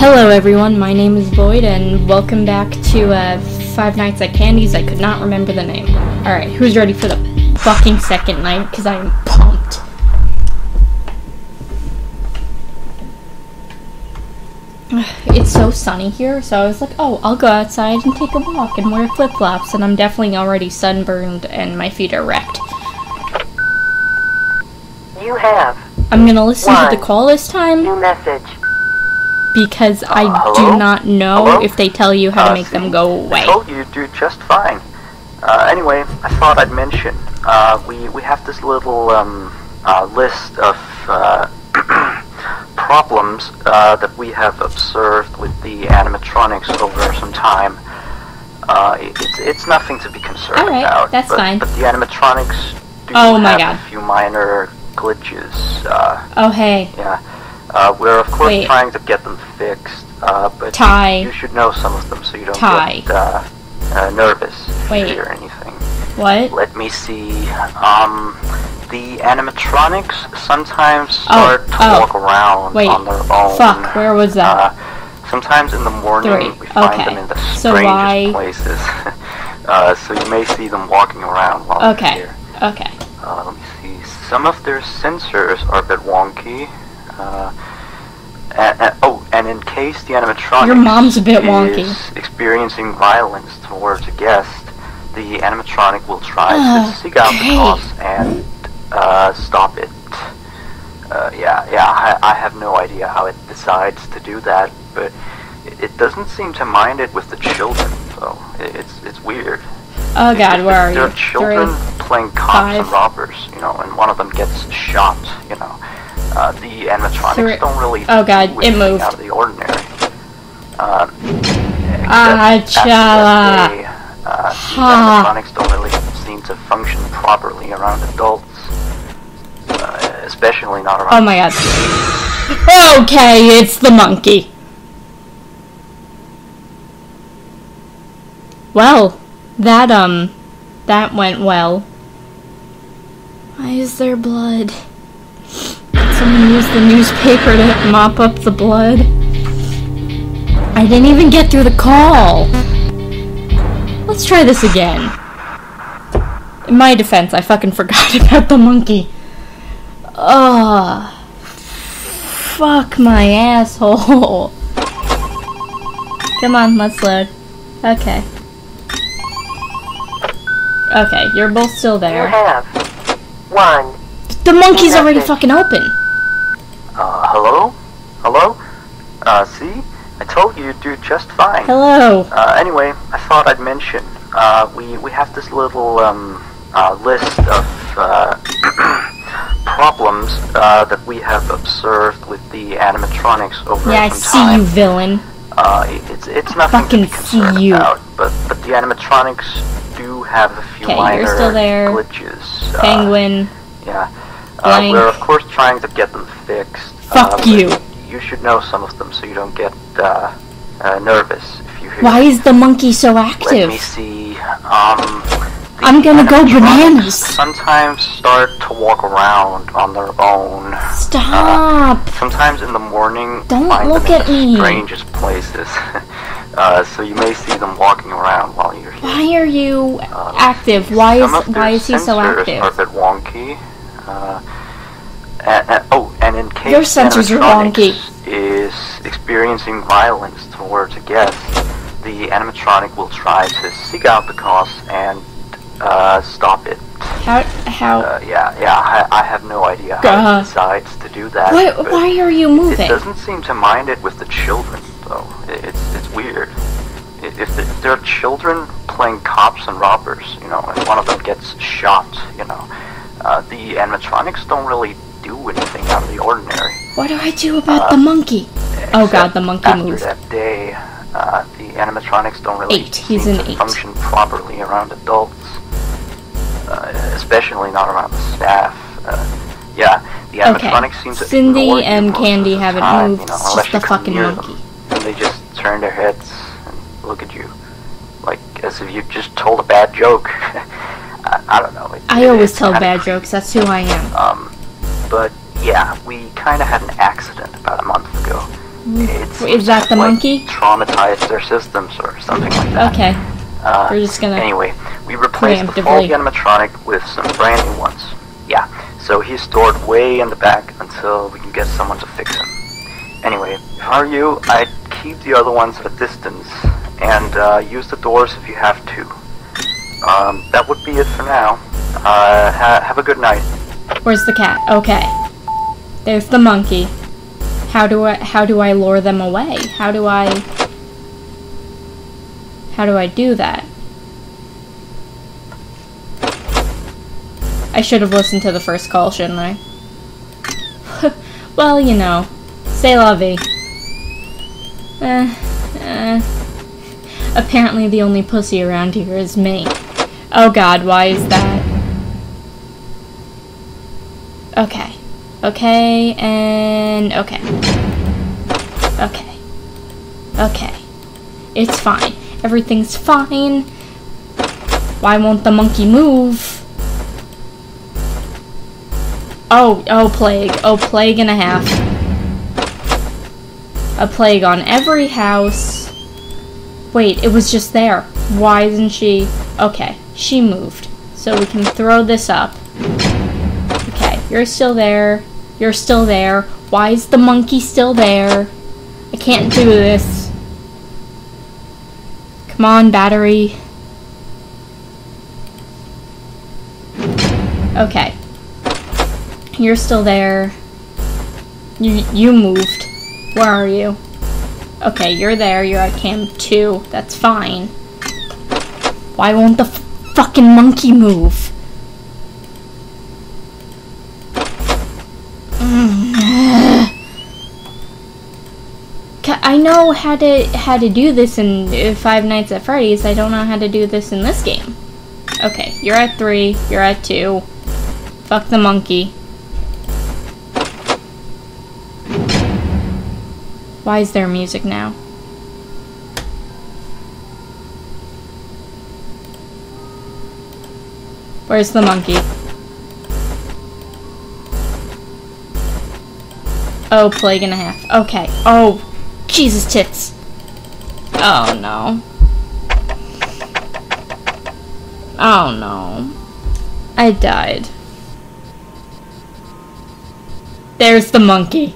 Hello everyone, my name is Boyd and welcome back to Five Nights at Candy's. I could not remember the name. Alright, who's ready for the fucking second night? Because I am pumped. It's so sunny here, so I was like, oh, I'll go outside and take a walk and wear flip-flops, and I'm definitely already sunburned and my feet are wrecked. You have. I'm gonna listen to the call this time. New message. Because I do not know if they tell you how to make them go away. I told you do just fine. Anyway, I thought I'd mention, we have this little list of problems that we have observed with the animatronics over some time. It's nothing to be concerned about. That's fine. But the animatronics do have a few minor glitches. Yeah. We're of course trying to get them fixed, but you should know some of them so you don't get nervous or anything. What? Let me see. The animatronics sometimes start to walk around on their own. Fuck, where was that? Sometimes in the morning we find them in the strangest places. So you may see them walking around while they're here. Let me see. Some of their sensors are a bit wonky. And in case the animatronic is experiencing violence towards a guest, the animatronic will try to seek out the cause and stop it. I have no idea how it decides to do that, but it doesn't seem to mind it with the children, though. It's weird. Oh god, where are you? There are children playing cops and robbers, you know, and one of them gets shot, you know. The animatronics don't really do it out of the ordinary. The animatronics don't really seem to function properly around adults. Especially not around... Oh my god. Okay, it's the monkey. Well, that went well. Why is there blood? Someone used the newspaper to mop up the blood. I didn't even get through the call. Let's try this again. In my defense, I fucking forgot about the monkey. Oh, fuck my asshole. Come on, let's load. Okay. Okay, you're both still there. You have one. The monkey's already fucking open. Hello? Hello? See? I told you you'd do just fine. Hello. Anyway, I thought I'd mention, we have this little, list of, problems, that we have observed with the animatronics over time. Yeah, I see you, villain. It's nothing to be concerned about, but the animatronics do have a few minor glitches. Okay, you're still there. Penguin. Yeah. We're of course trying to get them fixed. Fuck you. You should know some of them so you don't get nervous if you hear. Why is the monkey so active? Let me see. I'm gonna go bananas. Sometimes start to walk around on their own. Stop. Sometimes in the morning. Don't look at me. Strangest places. So you may see them walking around while you're here. Why are you active? Why is he so active? Are a bit wonky. And in case your sensors are wonky, is experiencing violence towards a guest, the animatronic will try to seek out the cause and stop it. How? I have no idea how it decides to do that. Why are you moving? It doesn't seem to mind it with the children, though. It's weird. If there are children playing cops and robbers, you know, and one of them gets shot, you know. The animatronics don't really do anything out of the ordinary. What do I do about the monkey? Oh god, the monkey moves. After that day, the animatronics don't really function properly around adults. Especially not around the staff. The animatronics seem to ignore and Candy haven't moved, it's just the fucking monkey. And they just turn their heads and look at you. Like, as if you just told a bad joke. I don't know. I always tell bad jokes, that's who I am. But yeah, we kind of had an accident about a month ago. Is that the monkey? Traumatized their systems or something like that. Okay. We're just gonna. Anyway, we replaced the faulty animatronic with some brand new ones. Yeah. So he's stored way in the back until we can get someone to fix him. Anyway, if I were you, I'd keep the other ones at a distance and use the doors if you have to. That would be it for now. Have a good night. Where's the cat? Okay. There's the monkey. How do I lure them away? How do I do that? I should have listened to the first call, shouldn't I? Well, you know. C'est la vie. Apparently the only pussy around here is me. Oh god, why is that? Okay. Okay, and... okay. Okay. Okay. It's fine. Everything's fine. Why won't the monkey move? Oh, oh plague. Oh plague and a half. A plague on every house. Wait, it was just there. Why isn't she... okay, she moved. So we can throw this up. Okay, you're still there. You're still there. Why is the monkey still there? I can't do this. Come on, battery. Okay. You're still there. You moved. Where are you? Okay, you're there. You're at cam 2. That's fine. Why won't the fucking monkey move? I know how to do this in Five Nights at Freddy's. I don't know how to do this in this game. Okay, you're at 3, you're at 2. Fuck the monkey. Why is there music now? Where's the monkey? Oh, plague and a half. Okay. Oh, Jesus tits. Oh, no. Oh, no. I died. There's the monkey.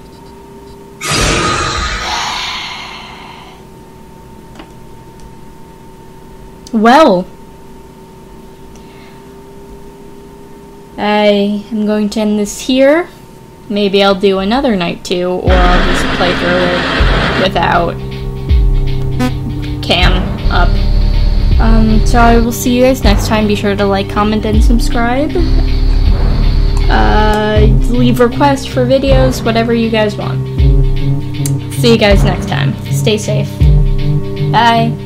Well. I am going to end this here. Maybe I'll do another night too, or I'll just play through it without cam up. So I will see you guys next time. Be sure to like, comment, and subscribe. Leave requests for videos, whatever you guys want. See you guys next time. Stay safe. Bye.